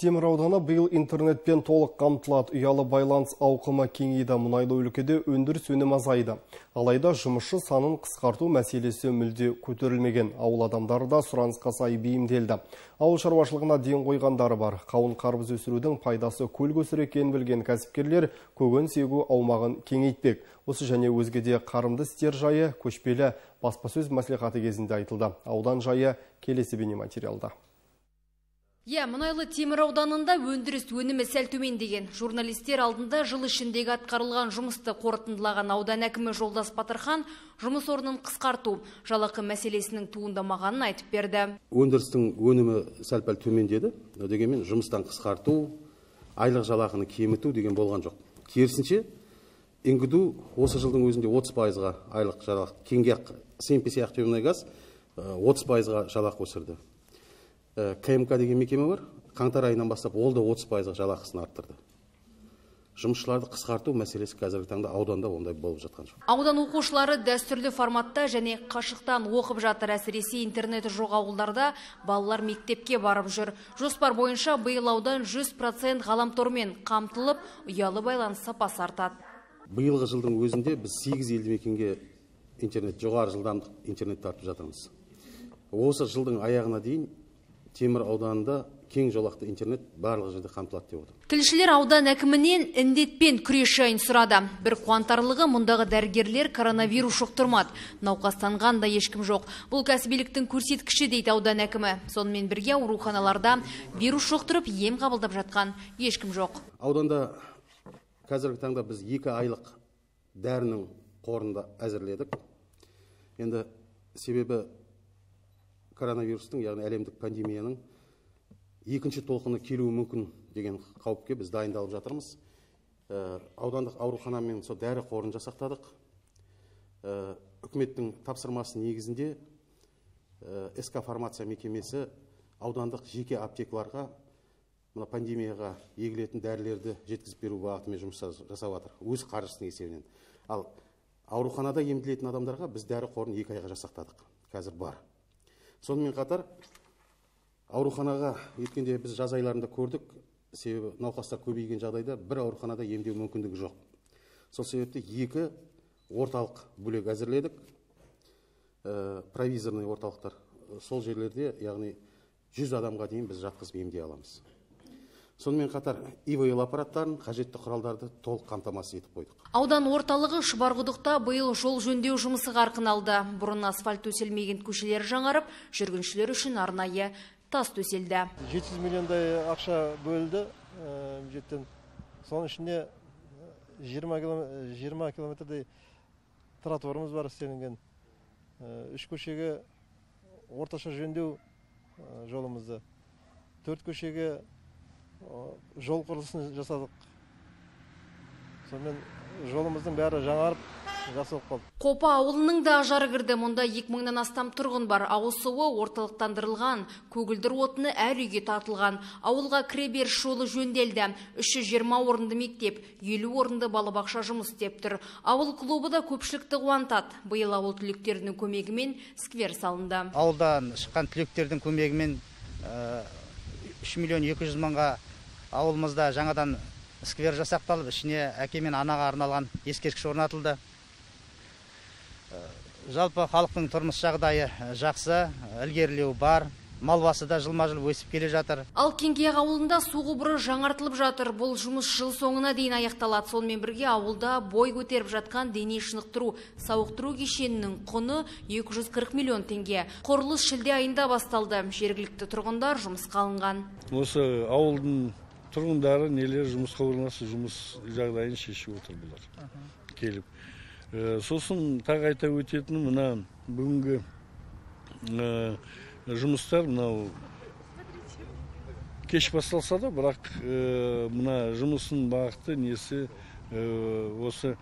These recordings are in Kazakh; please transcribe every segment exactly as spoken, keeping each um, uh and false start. Темір ауданы биыл интернетпен толық қамтылады. Ұялы байланыс ауқымы кеңейді, мұнайлы өлкеде өндіріс өнімі азайды. Алайда жұмысшы санын қысқарту мәселесі мүлде көтерілмеген. Ауыл адамдары да сұранысқа сай бейімделді. Ауыл шаруашылығына ден қойғандары бар. Қауын қарбыз өсірудің пайдасы көл көсір екенін білген кәсіпкерлер көгін себу аумағын кеңейтпек. Осы және өзгеде қарымды істер жайы көшпелі баспасөз мәслихаты кезінде айтылды. Аудан жайы келесі бейнематериалда. Иә, мұнайлы Темір ауданында өндіріс өнімі сәл төмендеген. Журналистер алдында жыл ішіндегі атқарылған жұмысты қорытындылаған аудан әкімі Жолдас Батырхан жұмыс орнын қысқарту, жалақы мәселесінің туындамағанын айтып берді. Өндірістің өнімі сәл-пәл төмендеді, дегенмен жұмыстан қысқарту, айлық жалақыны кеміту деген болған жоқ. Керісінше, енгіду осы жылдың өзінде отыз пайызға айлық жалақы, кеңгек С М П С Ақтөбемұнайгаз отыз пайызға жалақы өсірді. К М К деген мекеме бар, қаңтар айынан бастап ол да отыз пайызға жалақысын арттырды. Жұмысшыларды қысқарту мәселесі қазіргі таңда ауданда ондай болып жатқан жоқ. Аудан оқушылары дәстүрлі форматта және қашықтан оқып жатыр, әсіресе интернеті жоқ ауылдарда балалар мектепке барып жүр. Жоспар бойынша биыл аудан жүз процент ғаламтормен қамтылып, ұялы байланыс сапасы артады. Биылғы жылдың өзінде біз сегіз елді мекенге интернет, жоғары жылдамдық интернет тартып жатырмыз. Осы жылдың аяғына дейін Темір ауданында кең жолақты интернет барлық жерде қамтылады деп отыр. Тілшілер аудан әкімінен індетпен күрес жайын сұрады. Бір қуантарлығы, мұндағы дәрігерлер коронавирус жұқтырмады. Науқастанған да ешкім жоқ. Бұл кәсібиліктің көрсеткіші дейді аудан әкімі. Сонымен бірге ауруханаларда вирус жұқтырып ем қабылдап жатқан ешкім жоқ. Ауданда қазіргі таңда біз екі айлық дәрінің қорында әзірледік. Енді себебі коронавирустың, яғни әлемдік пандемияның екінші толқыны келуі мүмкін деген қауіпке біз дайындалып жатырмыз. Аудандық ауруханамен сол дәрі қорын жасақтадық. Үкіметтің тапсырмасы негізінде С К фармация мекемесі аудандық жеке аптекаларға мына пандемияға егілетін дәрілерді жеткізіп беру бағытымен жұмыс жасап жатыр. Өз қаржысының есебінен. Ал ауруханада емделетін адамдарға біз дәрі қорын екі айға жасақтадық. Қазір бар. Сонымен қатар, ауруханаға еткенде біз жаз айларында көрдік, себебі науқастар көбейген жағдайда бір ауруханада емдеу мүмкіндігі жоқ. Сол себепті екі орталық бөлек әзірледік, ә, провизорный орталықтар. Сол жерлерде, яғни жүз адамға дейін біз жатқызып емдей аламыз. Сонымен қатар ИВЛ аппараттарын, қажетті құралдарды толық қамтамасыз етіп қойдық. Аудан орталығы Шұбарқұдықта биыл жол жөндеу жұмысы қарқын алды. Бұрын асфальт төселмеген көшелер жаңарып, жүргіншілер үшін арнайы тас төселді. жеті жүз миллиондай ақша бөлді бюджеттен. Соның ішінде жиырма километрдей тротуарымыз бар істелінген. Үш көшеге орташа жөндеу жолымызды. Төрт көшеге жол құрылысын жасадық. Сонымен жолымыздың бәрі жаңарып, жасалып қалды. Қопа ауылының да ажары кірді. Мұнда екі мыңнан астам тұрғын бар. Ауыл суы орталықтандырылған, көгілдір отыны әр үйге тартылған. Ауылға кіреберіс жолы жөнделді. үш жүз жиырма орынды мектеп, елу орынды балабақша жұмыс істеп тұр. Ауыл клубы да көпшілікті қуантады. Биыл ауыл түлектерінің көмегімен сквер салынды. Ауылдан шыққан түлектердің көмегімен үш миллион екі жүз мыңға ауылымызда жаңадан сквер жасақталып, ішіне әке мен анаға арналған ескерткіш орнатылды. Жалпы халықтың тұрмыс жағдайы жақсы, ілгерілеу бар. Мал басы да жылма-жыл өсіп келе жатыр. Ал Кеңкияқ ауылында су құбыры жаңартылып жатыр. Бұл жұмыс жыл соңына дейін аяқталады. Сонымен бірге ауылда бой көтеріп жатқан дене шынықтыру, сауықтыру кешенінің құны екі жүз қырық миллион теңге. Құрылыс шілде айында басталды. Жергілікті тұрғындар жұмысқа алынған. Осы ауылдың тұрғындары нелер жұмысқа орналасып, жұмыс жағдайын шешіп отыр бұлар. Келіп. Сосын тағы айта өтетіні мына бүгінгі жұмыстар мынау кеш басталса да, бірақ мына жұмысын бағыты несі осы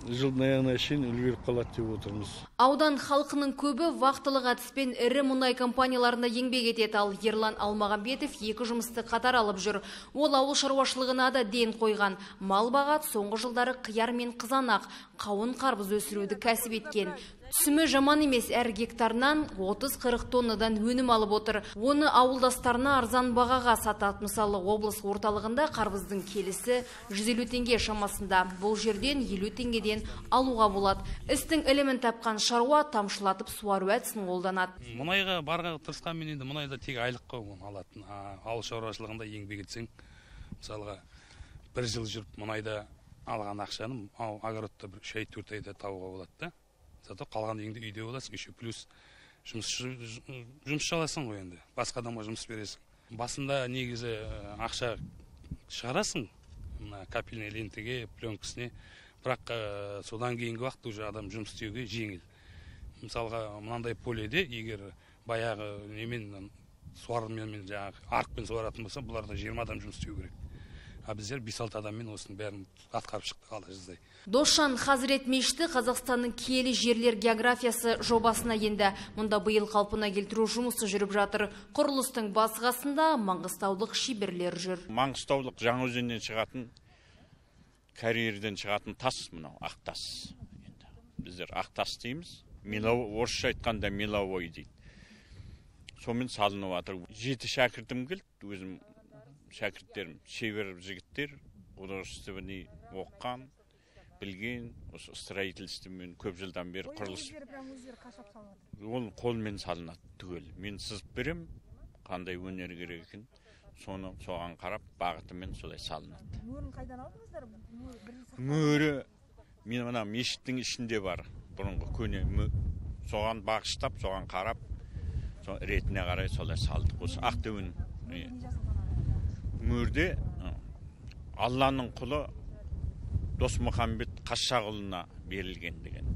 жылдың аяғына шейін үлгеріп қалады деп отырмыз. Аудан халқының көбі вақтылық әдіспен ірі мұнай компанияларында еңбек етеді. Ал Ерлан Алмағамбетов екі жұмысты қатар алып жүр. Ол ауыл шаруашылығына да ден қойған. Мал бағат соңғы жылдары қияр мен қызанақ, қауын қарбыз өсіруді кәсіп еткен. Түсімі жаман емес, әр гектарнан отыз қырық тоннадан өнім алып отыр. Оны ауылдастарына арзан бағаға сатат. Мысалы, облыс орталығында қарбыздың келісі жүз елу теңге шамасында. Бұл жерден елу теңгеден алуға болады. Істің ілімін тапқан шаруа тамшылатып суару әдісін қолданады. Мұнайға барға тырысқан мен енді мұнайда тек айлыққа алатын. Ауыл шаруашылығында еңбек етсең, мысалға бір жыл жүріп мұнайда алған ақшаны агородта бір шай-төрт айда табуға болады да. Зато қалған еңді үйде оласың, еще плюс жұмыс жаласың ғой енді, басқа адамға жұмыс бересің. Басында негізі ақша шығарасың, капельный лентеге, пленкісіне, бірақ содан кейінгі уақыт уже адам жұмыс істеуге жеңіл. Мысалға, мынандай поледе, егер баяғы немен суарымен, жаңағы арқпен суаратын болса, бұларда жиырма адам жұмыс істеу керек. А біздер бес алты адаммен осының бәрін атқарып шықтық ала жаздай. Досжан Хазірет мешіті Қазақстанның киелі жерлер географиясы жобасына енді. Мұнда биыл қалпына келтіру жұмысы жүріп жатыр. Құрылыстың басқасында маңғыстаулық шеберлер жүр. Маңғыстаулық Жаңаөзеннен шығатын, карьерден шығатын тас мынау, ақ тас. Біздер ақ тас дейміз. Орысша айтқанда меловой дейді. Сонымен салынып жатыр. Жеті шәкіртім келді өзім. Шәкірттерім, шебер жігіттер, художественный оққан, білген, осы строительствомен көп жылдан бері құрылыс. Ол қолмен салынады түгел. Мен сызып берем, қандай өнер керек екен, соны соған қарап бағытымен солай салынады. Мөрін қайдан алдыңыздар? Мөрі мен мына мешіттің ішінде бар. Бұрынғы көне соған бағыштап, соған қарап, ретіне қарай солай салдық. Осы Ақтөбенің мөрде Алланың құлы Досмұхамбет Қашшағұлына берілген деген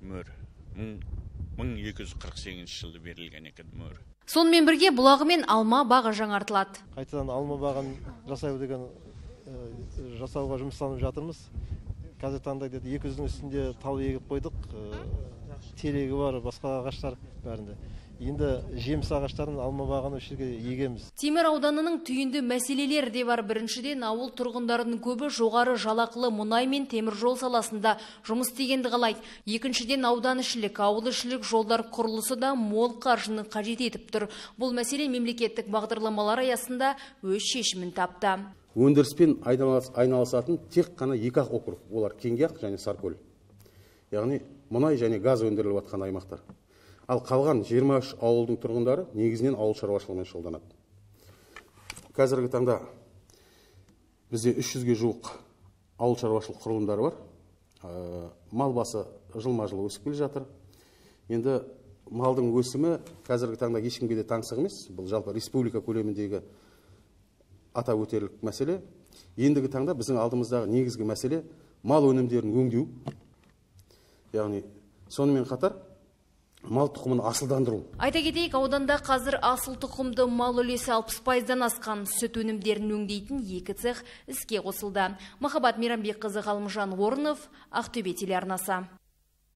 мөр. мың екі жүз қырық сегізінші жылы берілген екен мөр. Сонымен бірге бұлағымен алма бағы жаңартылады. Қайтадан алма бағын жасау деген жасауға жұмыстанып жатырмыз. Қазір таңда екі жүздің үстінде тал егіп қойдық. Терегі бар, басқа ағаштар бәрінде. Енді жеміс ағаштарын алма бағаны өшірге егеміз. Темір ауданының түйінді мәселелер де бар. Біріншіден ауыл тұрғындарының көбі жоғары жалақылы мұнай мен темір жол саласында жұмыс дегенді қалайды. Екіншіден аудан ішілік, ауыл ішілік жолдар құрылысы да мол қаржыны қажет етіп тұр. Бұл мәселе мемлекеттік бағдарламалар аясында өз шешімін тапты. Өндіріспен айналысатын тек қана екі округ, олар Кеңгияқ және Саркөл. Яғни мұнай және газ өндіріліп жатқан аймақтар. Ал қалған жиырма үш ауылдың тұрғындары негізінен ауыл шаруашылығымен шұғылданады. Қазіргі таңда бізде үш жүзге жуық ауыл шаруашылық құрылымдары бар. Мал басы жылма-жылы өсіп келе жатыр. Енді малдың өсімі қазіргі таңда ешкімге де таңсық емес. Бұл жалпы республика көлеміндегі атап өтерлік мәселе. Ендігі таңда біздің алдымыздағы негізгі мәселе мал өнімдерін өңдеу. Яғни сонымен қатар мал тұқымын асылдандыру. Айта кетейік, ауданда қазір асыл тұқымды мал үлесі алпыс пайыздан асқан сүт өнімдерін өңдейтін екі цех іске қосылды. Махаббат Мейрамбекқызы, Ғалымжан Орынов, Ақтөбе телеарнасы.